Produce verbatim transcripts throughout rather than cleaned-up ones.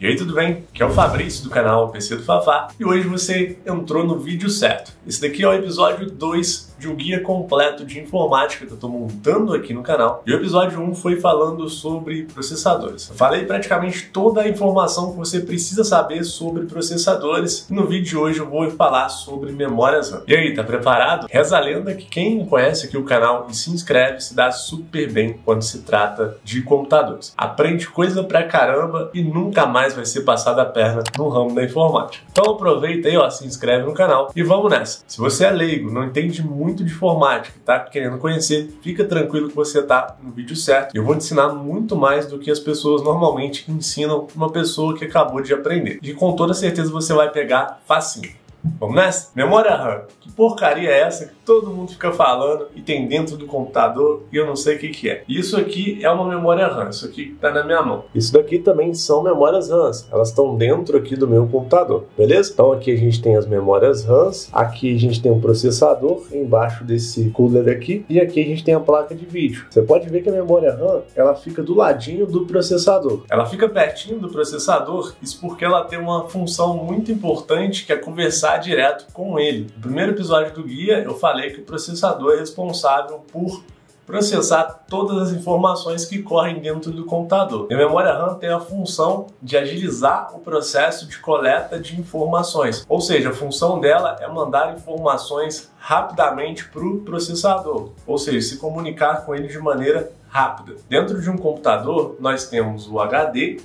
E aí, tudo bem? Aqui é o Fabrício do canal P C do Fafá e hoje você entrou no vídeo certo. Esse daqui é o episódio dois de um guia completo de informática que eu estou montando aqui no canal. E o episódio um foi falando sobre processadores. Eu falei praticamente toda a informação que você precisa saber sobre processadores. E no vídeo de hoje eu vou falar sobre memórias RAM. E aí, tá preparado? Reza a lenda que quem conhece aqui o canal e se inscreve se dá super bem quando se trata de computadores. Aprende coisa pra caramba e nunca mais vai ser passada a perna no ramo da informática. Então aproveita aí, ó, se inscreve no canal e vamos nessa. Se você é leigo, não entende muito de informática e tá querendo conhecer, fica tranquilo que você tá no vídeo certo. Eu vou te ensinar muito mais do que as pessoas normalmente ensinam uma pessoa que acabou de aprender. E com toda certeza você vai pegar facinho. Vamos nessa? Memória RAM. Que porcaria é essa que todo mundo fica falando e tem dentro do computador e eu não sei o que que é? Isso aqui é uma memória RAM, isso aqui tá na minha mão. Isso daqui também são memórias RAM, elas estão dentro aqui do meu computador, beleza? Então aqui a gente tem as memórias RAM, aqui a gente tem um processador embaixo desse cooler aqui e aqui a gente tem a placa de vídeo. Você pode ver que a memória RAM, ela fica do ladinho do processador. Ela fica pertinho do processador, isso porque ela tem uma função muito importante que é conversar direto com ele. No primeiro episódio do guia, eu falei que o processador é responsável por processar todas as informações que correm dentro do computador. E a memória RAM tem a função de agilizar o processo de coleta de informações, ou seja, a função dela é mandar informações rapidamente para o processador, ou seja, se comunicar com ele de maneira rápida. Dentro de um computador, nós temos o H D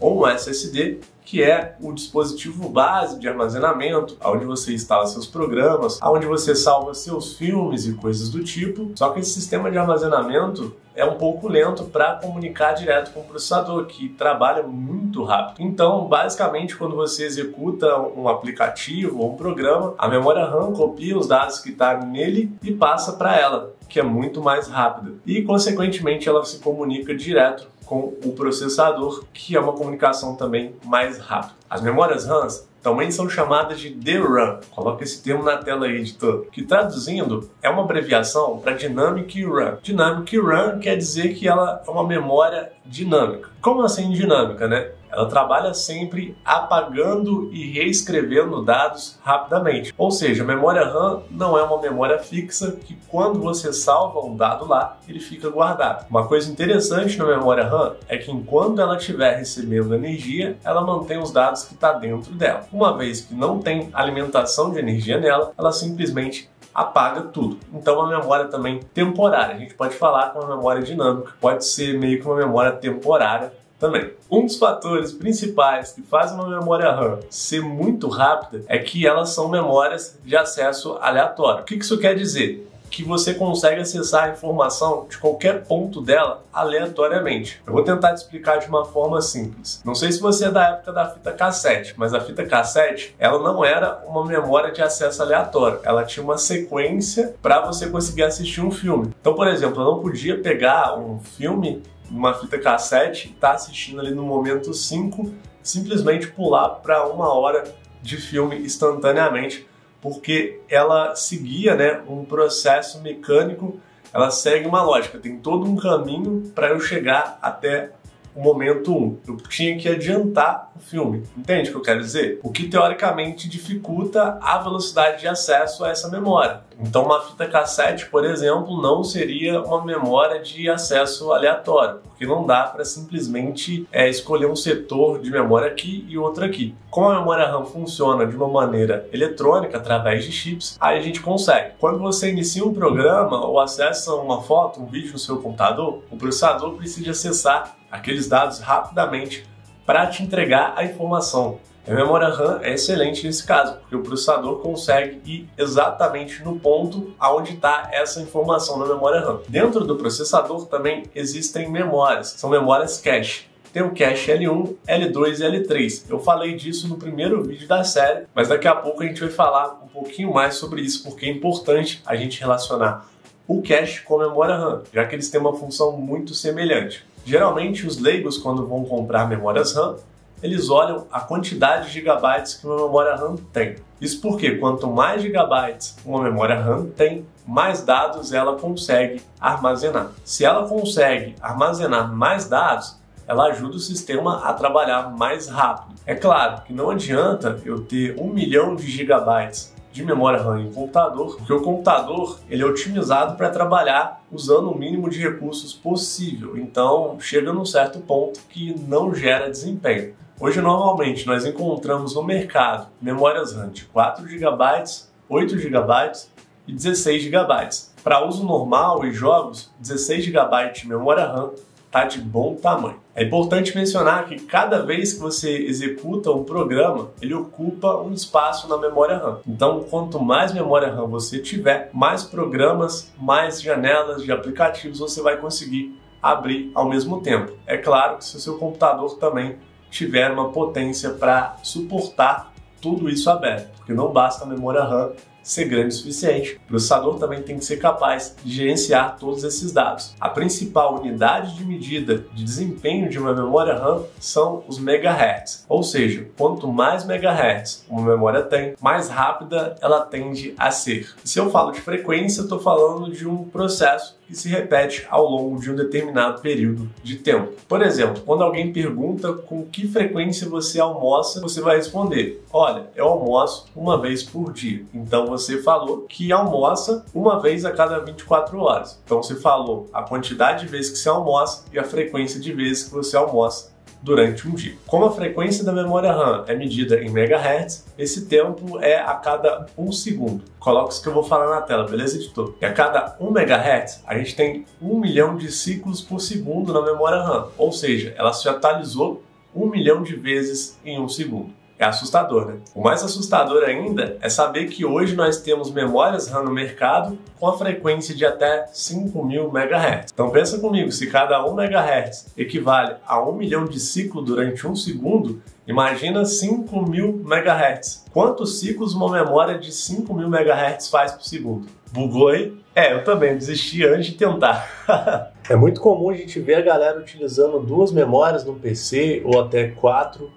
ou um S S D, que é o dispositivo base de armazenamento, onde você instala seus programas, onde você salva seus filmes e coisas do tipo. Só que esse sistema de armazenamento é um pouco lento para comunicar direto com o processador, que trabalha muito rápido. Então, basicamente, quando você executa um aplicativo ou um programa, a memória RAM copia os dados que está nele e passa para ela, que é muito mais rápida. E, consequentemente, ela se comunica direto com o processador, que é uma comunicação também mais rápida. As memórias RAM também são chamadas de D RAM. Coloca esse termo na tela aí, editor. Que traduzindo é uma abreviação para Dynamic RAM. Dynamic RAM quer dizer que ela é uma memória dinâmica. Como assim dinâmica, né? Ela trabalha sempre apagando e reescrevendo dados rapidamente. Ou seja, a memória RAM não é uma memória fixa que quando você salva um dado lá, ele fica guardado. Uma coisa interessante na memória RAM é que enquanto ela estiver recebendo energia, ela mantém os dados que está dentro dela. Uma vez que não tem alimentação de energia nela, ela simplesmente apaga tudo. Então, uma memória também temporária. A gente pode falar que uma memória dinâmica pode ser meio que uma memória temporária também. Um dos fatores principais que faz uma memória RAM ser muito rápida é que elas são memórias de acesso aleatório. O que isso quer dizer? Que você consegue acessar a informação de qualquer ponto dela aleatoriamente. Eu vou tentar te explicar de uma forma simples. Não sei se você é da época da fita cassete, mas a fita cassete, ela não era uma memória de acesso aleatório. Ela tinha uma sequência para você conseguir assistir um filme. Então, por exemplo, eu não podia pegar um filme uma fita cassete e tá assistindo ali no momento cinco, simplesmente pular para uma hora de filme instantaneamente, porque ela seguia, né, um processo mecânico, ela segue uma lógica, tem todo um caminho para eu chegar até o momento um. Eu tinha que adiantar o filme, entende o que eu quero dizer? O que teoricamente dificulta a velocidade de acesso a essa memória. Então uma fita cassete, por exemplo, não seria uma memória de acesso aleatório, porque não dá para simplesmente é, escolher um setor de memória aqui e outro aqui. Como a memória RAM funciona de uma maneira eletrônica, através de chips, aí a gente consegue. Quando você inicia um programa ou acessa uma foto, um vídeo no seu computador, o processador precisa acessar aqueles dados rapidamente para te entregar a informação. A memória RAM é excelente nesse caso, porque o processador consegue ir exatamente no ponto aonde está essa informação na memória RAM. Dentro do processador também existem memórias, são memórias cache. Tem o cache L um, L dois e L três. Eu falei disso no primeiro vídeo da série, mas daqui a pouco a gente vai falar um pouquinho mais sobre isso, porque é importante a gente relacionar o cache com a memória RAM, já que eles têm uma função muito semelhante. Geralmente os leigos, quando vão comprar memórias RAM, eles olham a quantidade de gigabytes que uma memória RAM tem. Isso porque quanto mais gigabytes uma memória RAM tem, mais dados ela consegue armazenar. Se ela consegue armazenar mais dados, ela ajuda o sistema a trabalhar mais rápido. É claro que não adianta eu ter um milhão de gigabytes de memória RAM em computador, porque o computador ele é otimizado para trabalhar usando o mínimo de recursos possível, então chega num certo ponto que não gera desempenho. Hoje, normalmente, nós encontramos no mercado memórias RAM de quatro gigabytes, oito gigabytes e dezesseis gigabytes. Para uso normal e jogos, dezesseis gigabytes de memória RAM está de bom tamanho. É importante mencionar que cada vez que você executa um programa, ele ocupa um espaço na memória RAM. Então, quanto mais memória RAM você tiver, mais programas, mais janelas de aplicativos você vai conseguir abrir ao mesmo tempo. É claro que se o seu computador também tiver uma potência para suportar tudo isso aberto, porque não basta a memória RAM ser grande o suficiente, o processador também tem que ser capaz de gerenciar todos esses dados. A principal unidade de medida de desempenho de uma memória RAM são os megahertz, ou seja, quanto mais megahertz uma memória tem, mais rápida ela tende a ser. E se eu falo de frequência, estou falando de um processo que se repete ao longo de um determinado período de tempo. Por exemplo, quando alguém pergunta com que frequência você almoça, você vai responder: olha, eu almoço uma vez por dia. Então você falou que almoça uma vez a cada vinte e quatro horas. Então você falou a quantidade de vezes que você almoça e a frequência de vezes que você almoça durante um dia. Como a frequência da memória RAM é medida em megahertz, esse tempo é a cada um segundo. Coloca isso que eu vou falar na tela, beleza, editor? E a cada um megahertz, a gente tem um milhão de ciclos por segundo na memória RAM, ou seja, ela se atualizou um milhão de vezes em um segundo. É assustador, né? O mais assustador ainda é saber que hoje nós temos memórias RAM no mercado com a frequência de até cinco mil megahertz. Então pensa comigo, se cada um megahertz equivale a um milhão de ciclos durante um segundo, imagina cinco mil megahertz. Quantos ciclos uma memória de cinco mil megahertz faz por segundo? Bugou aí? É, eu também desisti antes de tentar. É muito comum a gente ver a galera utilizando duas memórias no P C ou até quatro.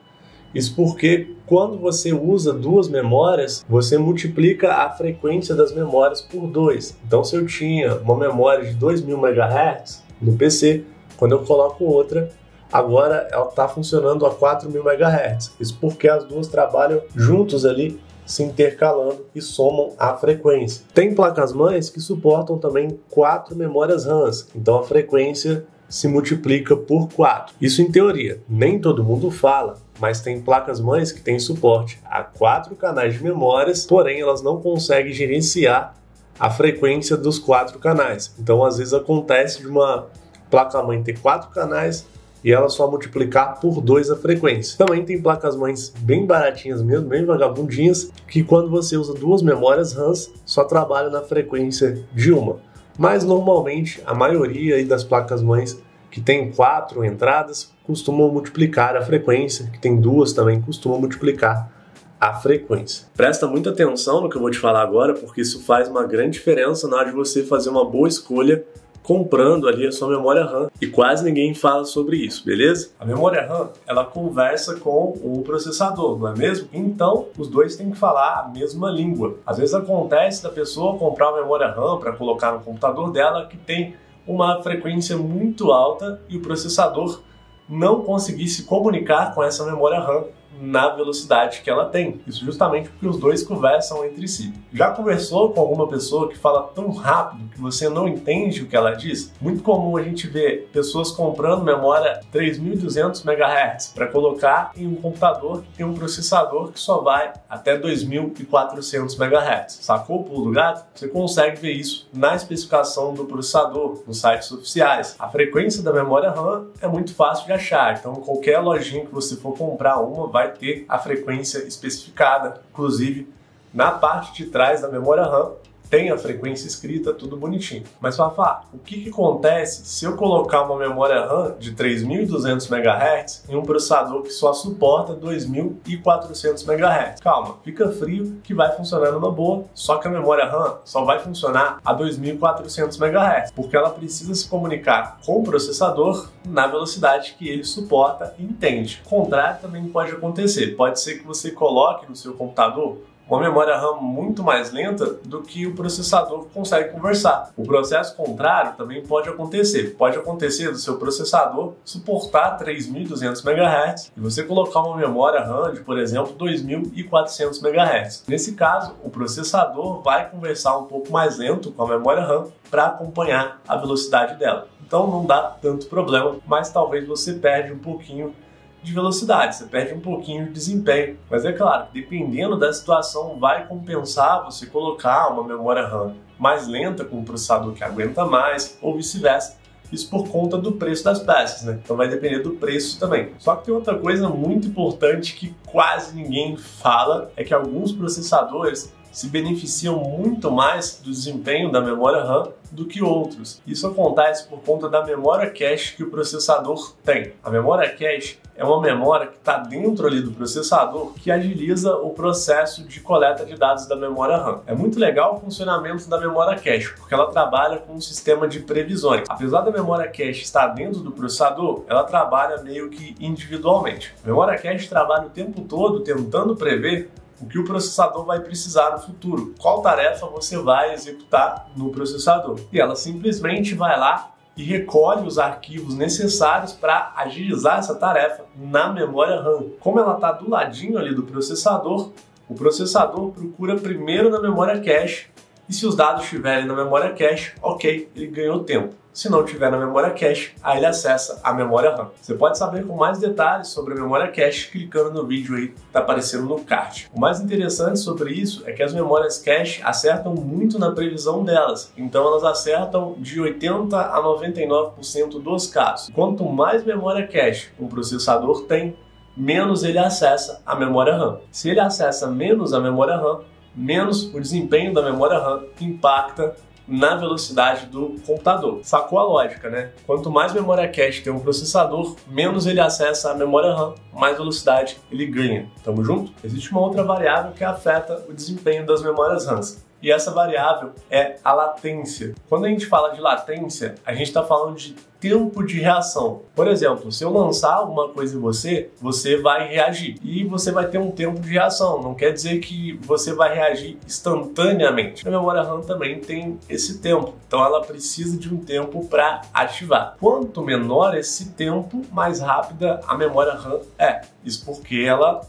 Isso porque quando você usa duas memórias, você multiplica a frequência das memórias por dois. Então, se eu tinha uma memória de dois mil megahertz no P C, quando eu coloco outra, agora ela está funcionando a quatro mil megahertz. Isso porque as duas trabalham juntos ali, se intercalando e somam a frequência. Tem placas-mães que suportam também quatro memórias RAM, então a frequência se multiplica por quatro. Isso em teoria, nem todo mundo fala, mas tem placas-mães que têm suporte a quatro canais de memórias, porém elas não conseguem gerenciar a frequência dos quatro canais. Então às vezes acontece de uma placa-mãe ter quatro canais e ela só multiplicar por dois a frequência. Também tem placas-mães bem baratinhas mesmo, bem vagabundinhas, que quando você usa duas memórias RAM, só trabalha na frequência de uma. Mas normalmente a maioria aí das placas-mães que tem quatro entradas costumam multiplicar a frequência, que tem duas também costumam multiplicar a frequência. Presta muita atenção no que eu vou te falar agora, porque isso faz uma grande diferença na hora de você fazer uma boa escolha comprando ali a sua memória RAM, e quase ninguém fala sobre isso, beleza? A memória RAM, ela conversa com o processador, não é mesmo? Então, os dois têm que falar a mesma língua. Às vezes acontece da pessoa comprar uma memória RAM para colocar no computador dela que tem uma frequência muito alta e o processador não conseguir se comunicar com essa memória RAM na velocidade que ela tem. Isso justamente porque os dois conversam entre si. Já conversou com alguma pessoa que fala tão rápido que você não entende o que ela diz? Muito comum a gente ver pessoas comprando memória três mil e duzentos megahertz para colocar em um computador que tem um processador que só vai até dois mil e quatrocentos megahertz. Sacou o pulo do gato? Você consegue ver isso na especificação do processador, nos sites oficiais. A frequência da memória RAM é muito fácil de achar, então qualquer lojinha que você for comprar uma vai ter a frequência especificada. Inclusive, na parte de trás da memória RAM tem a frequência escrita, tudo bonitinho. Mas, Fafá, o que, que acontece se eu colocar uma memória RAM de três mil e duzentos megahertz em um processador que só suporta dois mil e quatrocentos megahertz? Calma, fica frio que vai funcionar numa boa, só que a memória RAM só vai funcionar a dois mil e quatrocentos megahertz, porque ela precisa se comunicar com o processador na velocidade que ele suporta e entende. O contrário também pode acontecer. Pode ser que você coloque no seu computador uma memória RAM muito mais lenta do que o processador consegue conversar. O processo contrário também pode acontecer. Pode acontecer do seu processador suportar três mil e duzentos megahertz e você colocar uma memória RAM de, por exemplo, dois mil e quatrocentos megahertz. Nesse caso, o processador vai conversar um pouco mais lento com a memória RAM para acompanhar a velocidade dela. Então não dá tanto problema, mas talvez você perde um pouquinho de velocidade, você perde um pouquinho de desempenho, mas é claro, dependendo da situação vai compensar você colocar uma memória RAM mais lenta com um processador que aguenta mais ou vice-versa, isso por conta do preço das peças, né? Então vai depender do preço também. Só que tem outra coisa muito importante que quase ninguém fala, é que alguns processadores se beneficiam muito mais do desempenho da memória RAM do que outros. Isso acontece por conta da memória cache que o processador tem. A memória cache é uma memória que está dentro ali do processador que agiliza o processo de coleta de dados da memória RAM. É muito legal o funcionamento da memória cache, porque ela trabalha com um sistema de previsões. Apesar da memória cache estar dentro do processador, ela trabalha meio que individualmente. A memória cache trabalha o tempo todo tentando prever o que o processador vai precisar no futuro, qual tarefa você vai executar no processador. E ela simplesmente vai lá e recolhe os arquivos necessários para agilizar essa tarefa na memória RAM. Como ela está do ladinho ali do processador, o processador procura primeiro na memória cache, e se os dados estiverem na memória cache, ok, ele ganhou tempo. Se não tiver na memória cache, aí ele acessa a memória RAM. Você pode saber com mais detalhes sobre a memória cache clicando no vídeo aí que está aparecendo no card. O mais interessante sobre isso é que as memórias cache acertam muito na previsão delas, então elas acertam de oitenta a noventa e nove por cento dos casos. Quanto mais memória cache um processador tem, menos ele acessa a memória RAM. Se ele acessa menos a memória RAM, menos o desempenho da memória RAM impacta na velocidade do computador. Sacou a lógica, né? Quanto mais memória cache tem um processador, menos ele acessa a memória RAM, mais velocidade ele ganha. Tamo junto? Existe uma outra variável que afeta o desempenho das memórias RAM, e essa variável é a latência. Quando a gente fala de latência, a gente está falando de tempo de reação. Por exemplo, se eu lançar alguma coisa em você, você vai reagir. E você vai ter um tempo de reação. Não quer dizer que você vai reagir instantaneamente. A memória RAM também tem esse tempo. Então ela precisa de um tempo para ativar. Quanto menor esse tempo, mais rápida a memória RAM é. Isso porque ela,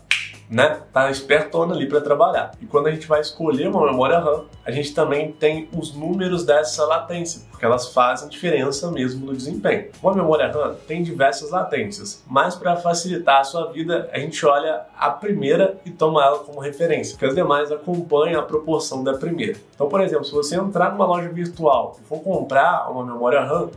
né, tá espertona ali para trabalhar. E quando a gente vai escolher uma memória RAM, a gente também tem os números dessa latência, porque elas fazem diferença mesmo no desempenho. Uma memória RAM tem diversas latências, mas para facilitar a sua vida, a gente olha a primeira e toma ela como referência, porque as demais acompanham a proporção da primeira. Então, por exemplo, se você entrar numa loja virtual e for comprar uma memória RAM,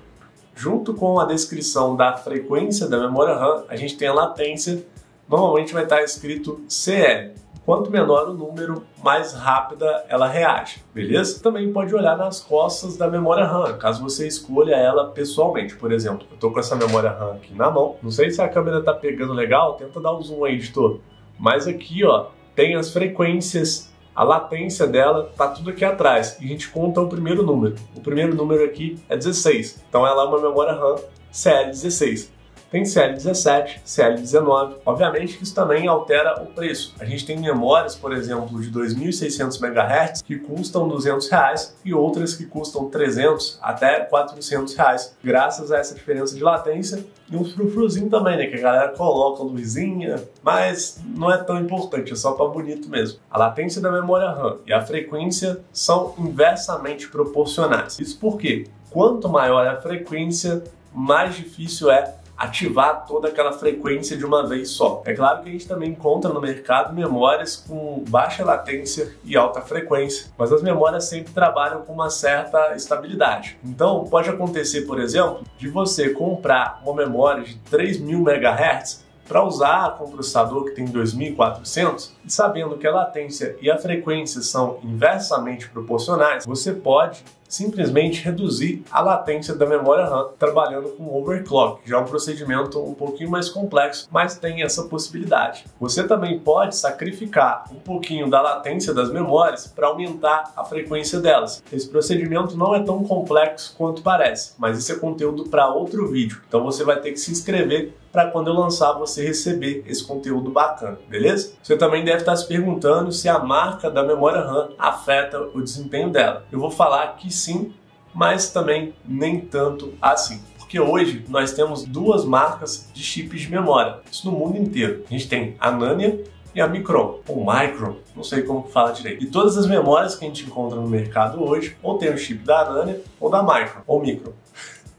junto com a descrição da frequência da memória RAM, a gente tem a latência. Normalmente vai estar escrito C L. Quanto menor o número, mais rápida ela reage, beleza? Também pode olhar nas costas da memória RAM, caso você escolha ela pessoalmente. Por exemplo, eu estou com essa memória RAM aqui na mão. Não sei se a câmera está pegando legal, tenta dar um zoom aí, editor. Mas aqui, ó, tem as frequências, a latência dela, tá tudo aqui atrás. E a gente conta o primeiro número. O primeiro número aqui é dezesseis. Então ela é uma memória RAM C L dezesseis. Tem C L dezessete, C L dezenove. Obviamente que isso também altera o preço. A gente tem memórias, por exemplo, de dois mil e seiscentos megahertz que custam duzentos reais e outras que custam trezentos até quatrocentos reais, graças a essa diferença de latência e um frufruzinho também, né, que a galera coloca luzinha, mas não é tão importante, é só para bonito mesmo. A latência da memória RAM e a frequência são inversamente proporcionais. Isso porque quanto maior a frequência, mais difícil é ativar toda aquela frequência de uma vez só. É claro que a gente também encontra no mercado memórias com baixa latência e alta frequência, mas as memórias sempre trabalham com uma certa estabilidade. Então pode acontecer, por exemplo, de você comprar uma memória de três mil megahertz para usar com um processador que tem dois mil e quatrocentos, e sabendo que a latência e a frequência são inversamente proporcionais, você pode simplesmente reduzir a latência da memória RAM trabalhando com overclock. Já é um procedimento um pouquinho mais complexo, mas tem essa possibilidade. Você também pode sacrificar um pouquinho da latência das memórias para aumentar a frequência delas. Esse procedimento não é tão complexo quanto parece, mas isso é conteúdo para outro vídeo, então você vai ter que se inscrever para quando eu lançar você receber esse conteúdo bacana, beleza? Você também deve estar se perguntando se a marca da memória RAM afeta o desempenho dela. Eu vou falar que sim, mas também nem tanto assim. Porque hoje nós temos duas marcas de chips de memória, isso no mundo inteiro. A gente tem a Nanya e a Micron, ou Micron, não sei como fala direito. E todas as memórias que a gente encontra no mercado hoje, ou tem o chip da Nanya, ou da Micron, ou Micron.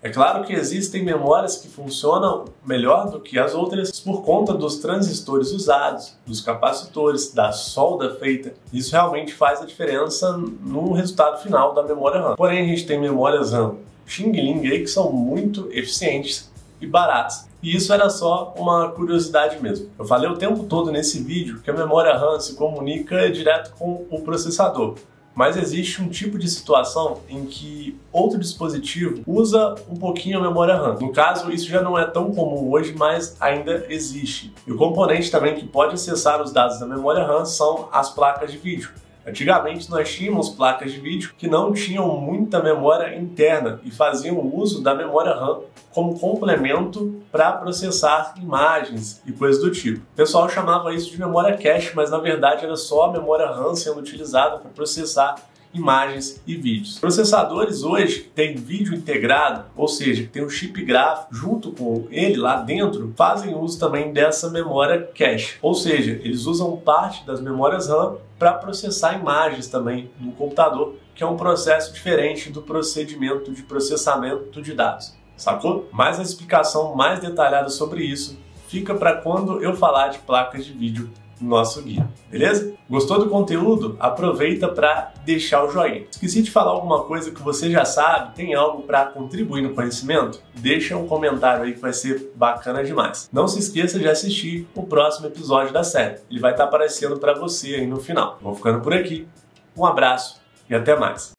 É claro que existem memórias que funcionam melhor do que as outras por conta dos transistores usados, dos capacitores, da solda feita. Isso realmente faz a diferença no resultado final da memória RAM. Porém, a gente tem memórias RAM xing-ling aí que são muito eficientes e baratas. E isso era só uma curiosidade mesmo. Eu falei o tempo todo nesse vídeo que a memória RAM se comunica direto com o processador. Mas existe um tipo de situação em que outro dispositivo usa um pouquinho a memória RAM. No caso, isso já não é tão comum hoje, mas ainda existe. E o componente também que pode acessar os dados da memória RAM são as placas de vídeo. Antigamente nós tínhamos placas de vídeo que não tinham muita memória interna e faziam uso da memória RAM como complemento para processar imagens e coisas do tipo. O pessoal chamava isso de memória cache, mas na verdade era só a memória RAM sendo utilizada para processar imagens e vídeos. Processadores hoje têm vídeo integrado, ou seja, tem um chip gráfico junto com ele lá dentro, fazem uso também dessa memória cache, ou seja, eles usam parte das memórias RAM para processar imagens também no computador, que é um processo diferente do procedimento de processamento de dados, sacou? Mas a explicação mais detalhada sobre isso fica para quando eu falar de placas de vídeo nosso guia, beleza? Gostou do conteúdo? Aproveita para deixar o joinha. Esqueci de falar alguma coisa que você já sabe, tem algo para contribuir no conhecimento? Deixa um comentário aí que vai ser bacana demais. Não se esqueça de assistir o próximo episódio da série, ele vai estar aparecendo para você aí no final. Vou ficando por aqui, um abraço e até mais.